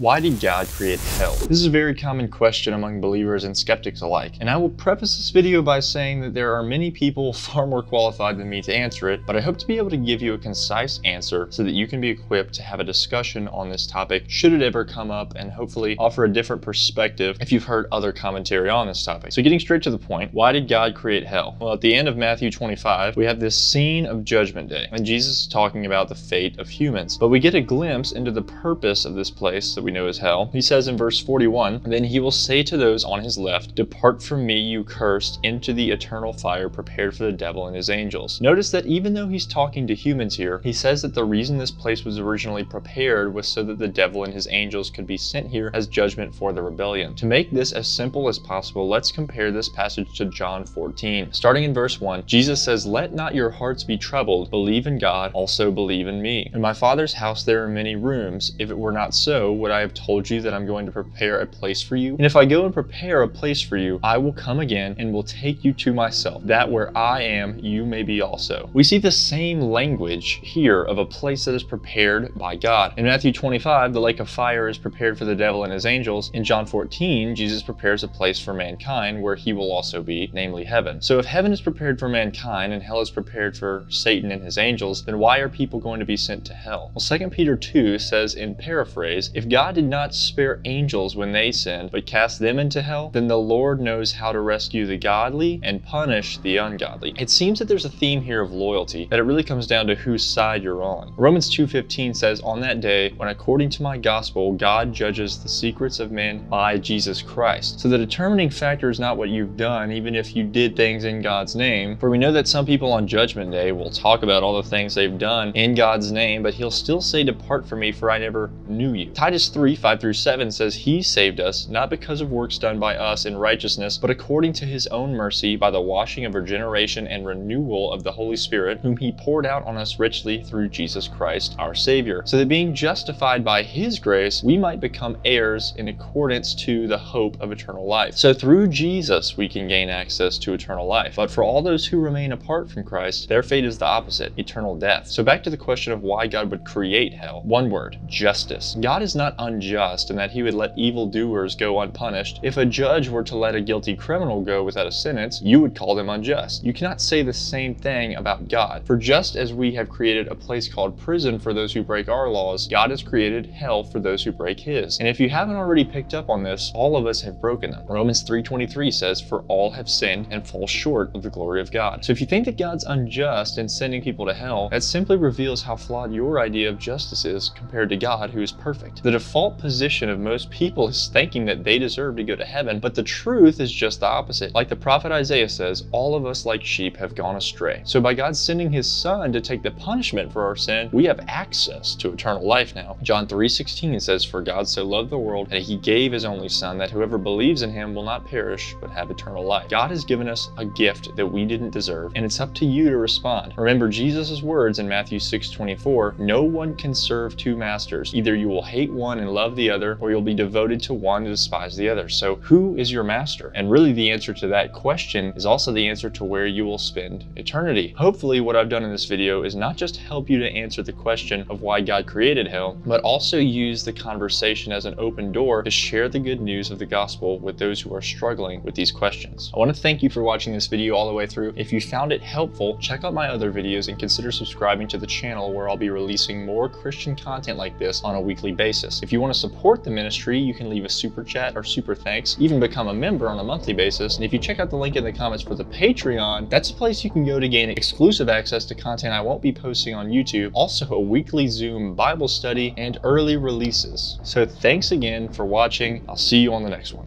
Why did God create hell? This is a very common question among believers and skeptics alike, and I will preface this video by saying that there are many people far more qualified than me to answer it, but I hope to be able to give you a concise answer so that you can be equipped to have a discussion on this topic should it ever come up, and hopefully offer a different perspective if you've heard other commentary on this topic. So getting straight to the point, why did God create hell? Well, at the end of Matthew 25, we have this scene of Judgment Day, and Jesus is talking about the fate of humans, but we get a glimpse into the purpose of this place that we know as hell. He says in verse 41, "Then he will say to those on his left, 'Depart from me, you cursed, into the eternal fire prepared for the devil and his angels.'" Notice that even though he's talking to humans here, he says that the reason this place was originally prepared was so that the devil and his angels could be sent here as judgment for the rebellion. To make this as simple as possible, let's compare this passage to John 14. Starting in verse 1, Jesus says, "Let not your hearts be troubled. Believe in God, also believe in me. In my Father's house there are many rooms. If it were not so, would I have told you that I'm going to prepare a place for you? And if I go and prepare a place for you, I will come again and will take you to myself, that where I am, you may be also." We see the same language here of a place that is prepared by God. In Matthew 25, the lake of fire is prepared for the devil and his angels. In John 14, Jesus prepares a place for mankind where he will also be, namely heaven. So if heaven is prepared for mankind and hell is prepared for Satan and his angels, then why are people going to be sent to hell? Well, 2 Peter 2 says, in paraphrase, if God did not spare angels when they sinned, but cast them into hell, then the Lord knows how to rescue the godly and punish the ungodly. It seems that there's a theme here of loyalty, that it really comes down to whose side you're on. Romans 2:15 says, "On that day, when according to my gospel, God judges the secrets of men by Jesus Christ." So the determining factor is not what you've done, even if you did things in God's name, for we know that some people on Judgment Day will talk about all the things they've done in God's name, but he'll still say, "Depart from me, for I never knew you." Titus 3:5-7 says, "He saved us, not because of works done by us in righteousness, but according to his own mercy, by the washing of regeneration and renewal of the Holy Spirit, whom he poured out on us richly through Jesus Christ our Savior, so that being justified by his grace, we might become heirs in accordance to the hope of eternal life." So through Jesus, we can gain access to eternal life. But for all those who remain apart from Christ, their fate is the opposite, eternal death. So back to the question of why God would create hell. One word: justice. God is not unjust in that he would let evildoers go unpunished. If a judge were to let a guilty criminal go without a sentence, you would call them unjust. You cannot say the same thing about God. For just as we have created a place called prison for those who break our laws, God has created hell for those who break his. And if you haven't already picked up on this, all of us have broken them. Romans 3:23 says, "For all have sinned and fall short of the glory of God." So if you think that God's unjust in sending people to hell, that simply reveals how flawed your idea of justice is compared to God, who is perfect. The default position of most people is thinking that they deserve to go to heaven, but the truth is just the opposite. Like the prophet Isaiah says, "All of us like sheep have gone astray." So by God sending his son to take the punishment for our sin, we have access to eternal life now. John 3:16 says, "For God so loved the world that he gave his only son, that whoever believes in him will not perish but have eternal life." God has given us a gift that we didn't deserve, and it's up to you to respond. Remember Jesus' words in Matthew 6:24, "No one can serve two masters. Either you will hate one and love the other, or you'll be devoted to one and despise the other." So who is your master? And really the answer to that question is also the answer to where you will spend eternity. Hopefully what I've done in this video is not just help you to answer the question of why God created hell, but also use the conversation as an open door to share the good news of the gospel with those who are struggling with these questions. I want to thank you for watching this video all the way through. If you found it helpful, check out my other videos and consider subscribing to the channel, where I'll be releasing more Christian content like this on a weekly basis. If you want to support the ministry, you can leave a super chat or super thanks, even become a member on a monthly basis. And if you check out the link in the comments for the Patreon, that's a place you can go to gain exclusive access to content I won't be posting on YouTube, also a weekly Zoom Bible study, and early releases. So thanks again for watching. I'll see you on the next one.